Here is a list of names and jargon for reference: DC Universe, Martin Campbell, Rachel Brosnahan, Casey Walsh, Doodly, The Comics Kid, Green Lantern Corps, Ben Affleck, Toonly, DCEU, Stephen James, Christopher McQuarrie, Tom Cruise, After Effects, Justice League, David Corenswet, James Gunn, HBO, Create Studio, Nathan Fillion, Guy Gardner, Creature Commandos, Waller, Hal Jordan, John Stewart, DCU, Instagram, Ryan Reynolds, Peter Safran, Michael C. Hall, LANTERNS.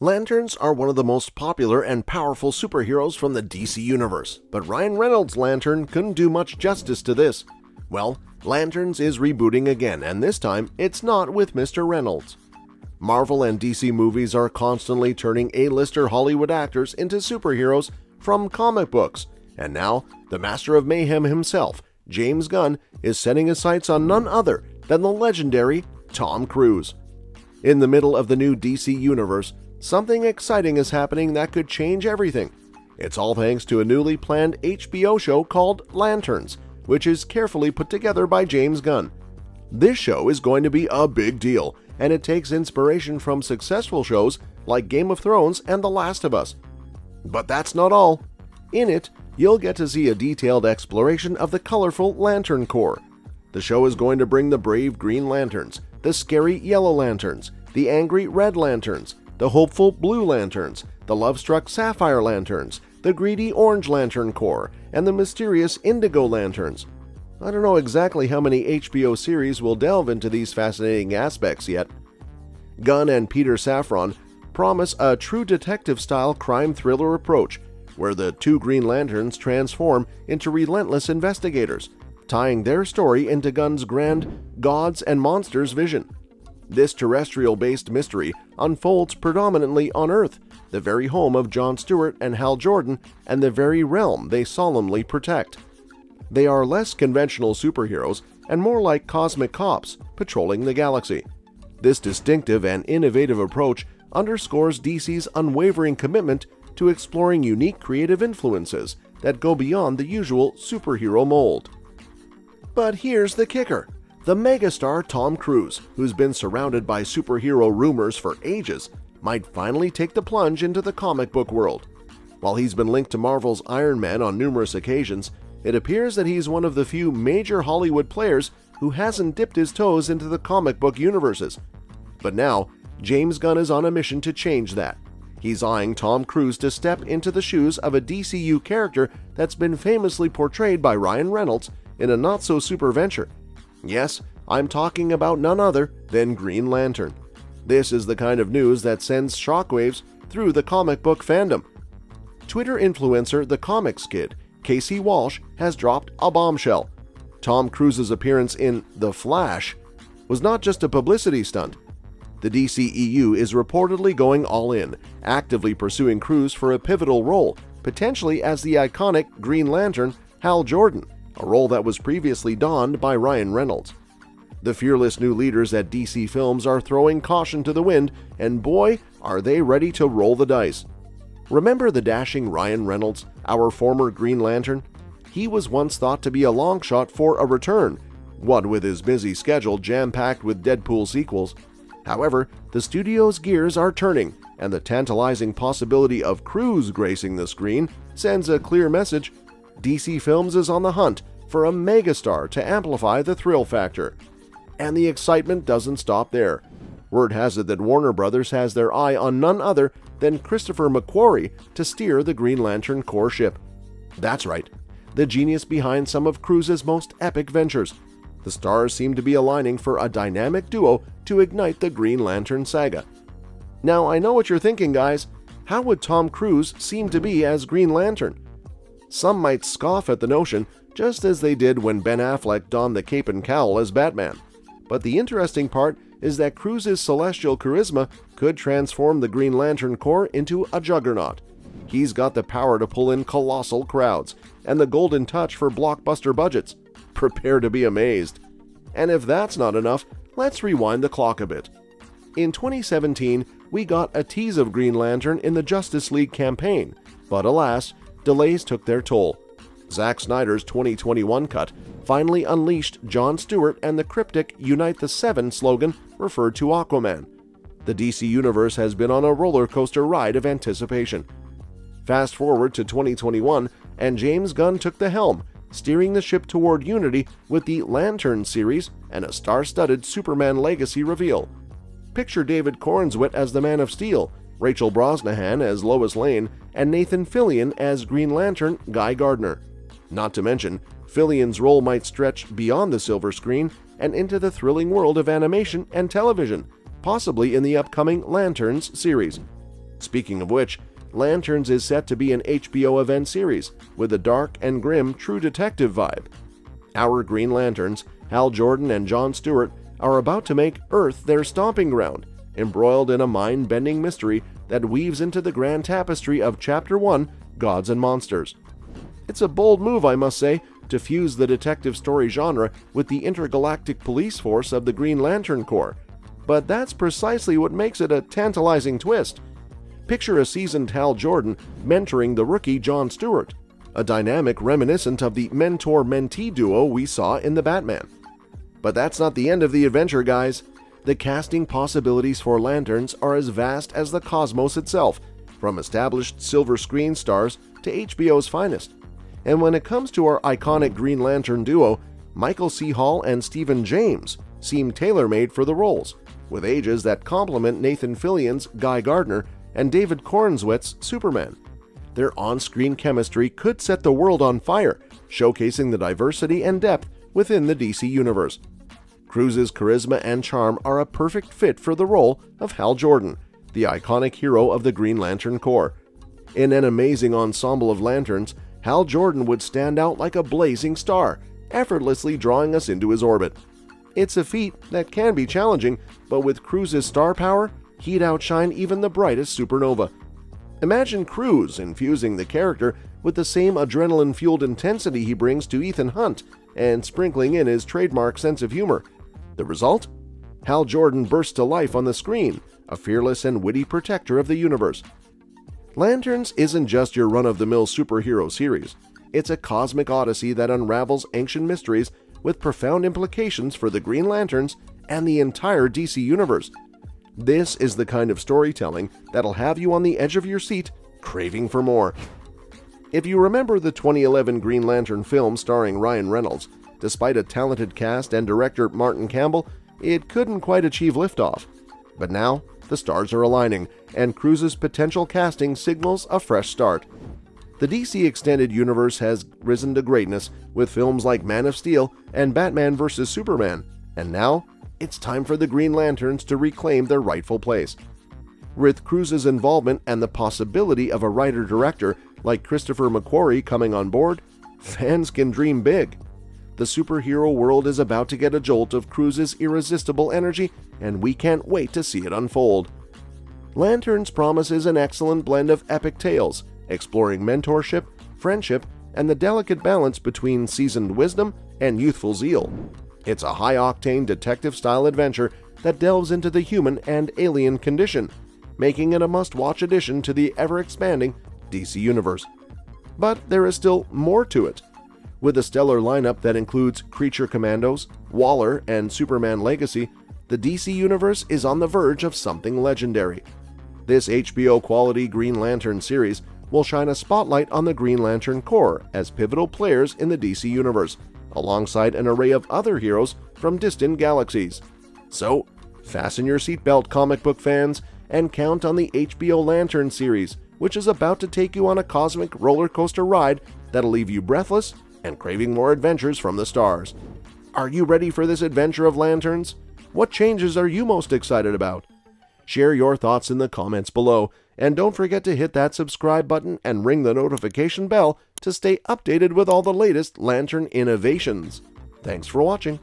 Lanterns are one of the most popular and powerful superheroes from the DC Universe, but Ryan Reynolds' Lantern couldn't do much justice to this. Well, Lanterns is rebooting again, and this time it's not with Mr. Reynolds. Marvel and DC movies are constantly turning A-lister Hollywood actors into superheroes from comic books, and now the master of mayhem himself, James Gunn, is setting his sights on none other than the legendary Tom Cruise. In the middle of the new DC Universe, something exciting is happening that could change everything. It's all thanks to a newly planned HBO show called Lanterns, which is carefully put together by James Gunn. This show is going to be a big deal, and it takes inspiration from successful shows like Game of Thrones and The Last of Us. But that's not all. In it, you'll get to see a detailed exploration of the colorful Lantern Corps. The show is going to bring the brave Green Lanterns, the scary Yellow Lanterns, the angry Red Lanterns, the hopeful Blue Lanterns, the love-struck Sapphire Lanterns, the greedy Orange Lantern Corps, and the mysterious Indigo Lanterns. I don't know exactly how many HBO series will delve into these fascinating aspects yet. Gunn and Peter Safran promise a true detective-style crime thriller approach, where the two Green Lanterns transform into relentless investigators, tying their story into Gunn's grand gods and monsters vision. This terrestrial-based mystery unfolds predominantly on Earth, the very home of John Stewart and Hal Jordan, and the very realm they solemnly protect. They are less conventional superheroes and more like cosmic cops patrolling the galaxy. This distinctive and innovative approach underscores DC's unwavering commitment to exploring unique creative influences that go beyond the usual superhero mold. But here's the kicker. The megastar Tom Cruise, who's been surrounded by superhero rumors for ages, might finally take the plunge into the comic book world. While he's been linked to Marvel's Iron Man on numerous occasions, it appears that he's one of the few major Hollywood players who hasn't dipped his toes into the comic book universes. But now, James Gunn is on a mission to change that. He's eyeing Tom Cruise to step into the shoes of a DCU character that's been famously portrayed by Ryan Reynolds in a not-so-super venture. Yes, I'm talking about none other than Green Lantern. This is the kind of news that sends shockwaves through the comic book fandom. Twitter influencer The Comics Kid, Casey Walsh, has dropped a bombshell. Tom Cruise's appearance in The Flash was not just a publicity stunt. The DCEU is reportedly going all in, actively pursuing Cruise for a pivotal role, potentially as the iconic Green Lantern Hal Jordan, a role that was previously donned by Ryan Reynolds. The fearless new leaders at DC Films are throwing caution to the wind, and boy, are they ready to roll the dice. Remember the dashing Ryan Reynolds, our former Green Lantern? He was once thought to be a long shot for a return, what with his busy schedule jam-packed with Deadpool sequels. However, the studio's gears are turning, and the tantalizing possibility of Cruise gracing the screen sends a clear message. DC Films is on the hunt for a megastar to amplify the thrill factor. And the excitement doesn't stop there. Word has it that Warner Brothers has their eye on none other than Christopher McQuarrie to steer the Green Lantern Corps ship. That's right, the genius behind some of Cruise's most epic ventures. The stars seem to be aligning for a dynamic duo to ignite the Green Lantern saga. Now, I know what you're thinking, guys. How would Tom Cruise seem to be as Green Lantern? Some might scoff at the notion, just as they did when Ben Affleck donned the cape and cowl as Batman. But the interesting part is that Cruise's celestial charisma could transform the Green Lantern Corps into a juggernaut. He's got the power to pull in colossal crowds, and the golden touch for blockbuster budgets. Prepare to be amazed. And if that's not enough, let's rewind the clock a bit. In 2017, we got a tease of Green Lantern in the Justice League campaign, but alas, delays took their toll. Zack Snyder's 2021 cut finally unleashed John Stewart and the cryptic Unite the Seven slogan referred to Aquaman. The DC Universe has been on a roller coaster ride of anticipation. Fast forward to 2021, and James Gunn took the helm, steering the ship toward unity with the Lantern series and a star-studded Superman legacy reveal. Picture David Corenswet as the Man of Steel, Rachel Brosnahan as Lois Lane, and Nathan Fillion as Green Lantern Guy Gardner. Not to mention, Fillion's role might stretch beyond the silver screen and into the thrilling world of animation and television, possibly in the upcoming Lanterns series. Speaking of which, Lanterns is set to be an HBO event series with a dark and grim true detective vibe. Our Green Lanterns, Hal Jordan and John Stewart, are about to make Earth their stomping ground, embroiled in a mind-bending mystery that weaves into the grand tapestry of Chapter 1, Gods and Monsters. It's a bold move, I must say, to fuse the detective story genre with the intergalactic police force of the Green Lantern Corps, but that's precisely what makes it a tantalizing twist. Picture a seasoned Hal Jordan mentoring the rookie John Stewart, a dynamic reminiscent of the mentor-mentee duo we saw in The Batman. But that's not the end of the adventure, guys. The casting possibilities for Lanterns are as vast as the cosmos itself, from established silver screen stars to HBO's finest. And when it comes to our iconic Green Lantern duo, Michael C. Hall and Stephen James seem tailor-made for the roles, with ages that complement Nathan Fillion's Guy Gardner and David Corenswet's Superman. Their on-screen chemistry could set the world on fire, showcasing the diversity and depth within the DC Universe. Cruise's charisma and charm are a perfect fit for the role of Hal Jordan, the iconic hero of the Green Lantern Corps. In an amazing ensemble of lanterns, Hal Jordan would stand out like a blazing star, effortlessly drawing us into his orbit. It's a feat that can be challenging, but with Cruise's star power, he'd outshine even the brightest supernova. Imagine Cruise infusing the character with the same adrenaline-fueled intensity he brings to Ethan Hunt and sprinkling in his trademark sense of humor. The result? Hal Jordan bursts to life on the screen, a fearless and witty protector of the universe. Lanterns isn't just your run-of-the-mill superhero series. It's a cosmic odyssey that unravels ancient mysteries with profound implications for the Green Lanterns and the entire DC Universe. This is the kind of storytelling that'll have you on the edge of your seat, craving for more. If you remember the 2011 Green Lantern film starring Ryan Reynolds, despite a talented cast and director Martin Campbell, it couldn't quite achieve liftoff. But now, the stars are aligning, and Cruise's potential casting signals a fresh start. The DC Extended Universe has risen to greatness with films like Man of Steel and Batman vs. Superman, and now, it's time for the Green Lanterns to reclaim their rightful place. With Cruise's involvement and the possibility of a writer-director like Christopher McQuarrie coming on board, fans can dream big. The superhero world is about to get a jolt of Cruise's irresistible energy, and we can't wait to see it unfold. Lanterns promises an excellent blend of epic tales, exploring mentorship, friendship, and the delicate balance between seasoned wisdom and youthful zeal. It's a high-octane detective-style adventure that delves into the human and alien condition, making it a must-watch addition to the ever-expanding DC Universe. But there is still more to it. With a stellar lineup that includes Creature Commandos, Waller, and Superman Legacy, the DC Universe is on the verge of something legendary. This HBO-quality Green Lantern series will shine a spotlight on the Green Lantern Corps as pivotal players in the DC Universe, alongside an array of other heroes from distant galaxies. So, fasten your seatbelt, comic book fans, and count on the HBO Lantern series, which is about to take you on a cosmic roller coaster ride that'll leave you breathless and craving more adventures from the stars. Are you ready for this adventure of Lanterns? What changes are you most excited about? Share your thoughts in the comments below, and don't forget to hit that subscribe button and ring the notification bell to stay updated with all the latest Lantern innovations. Thanks for watching.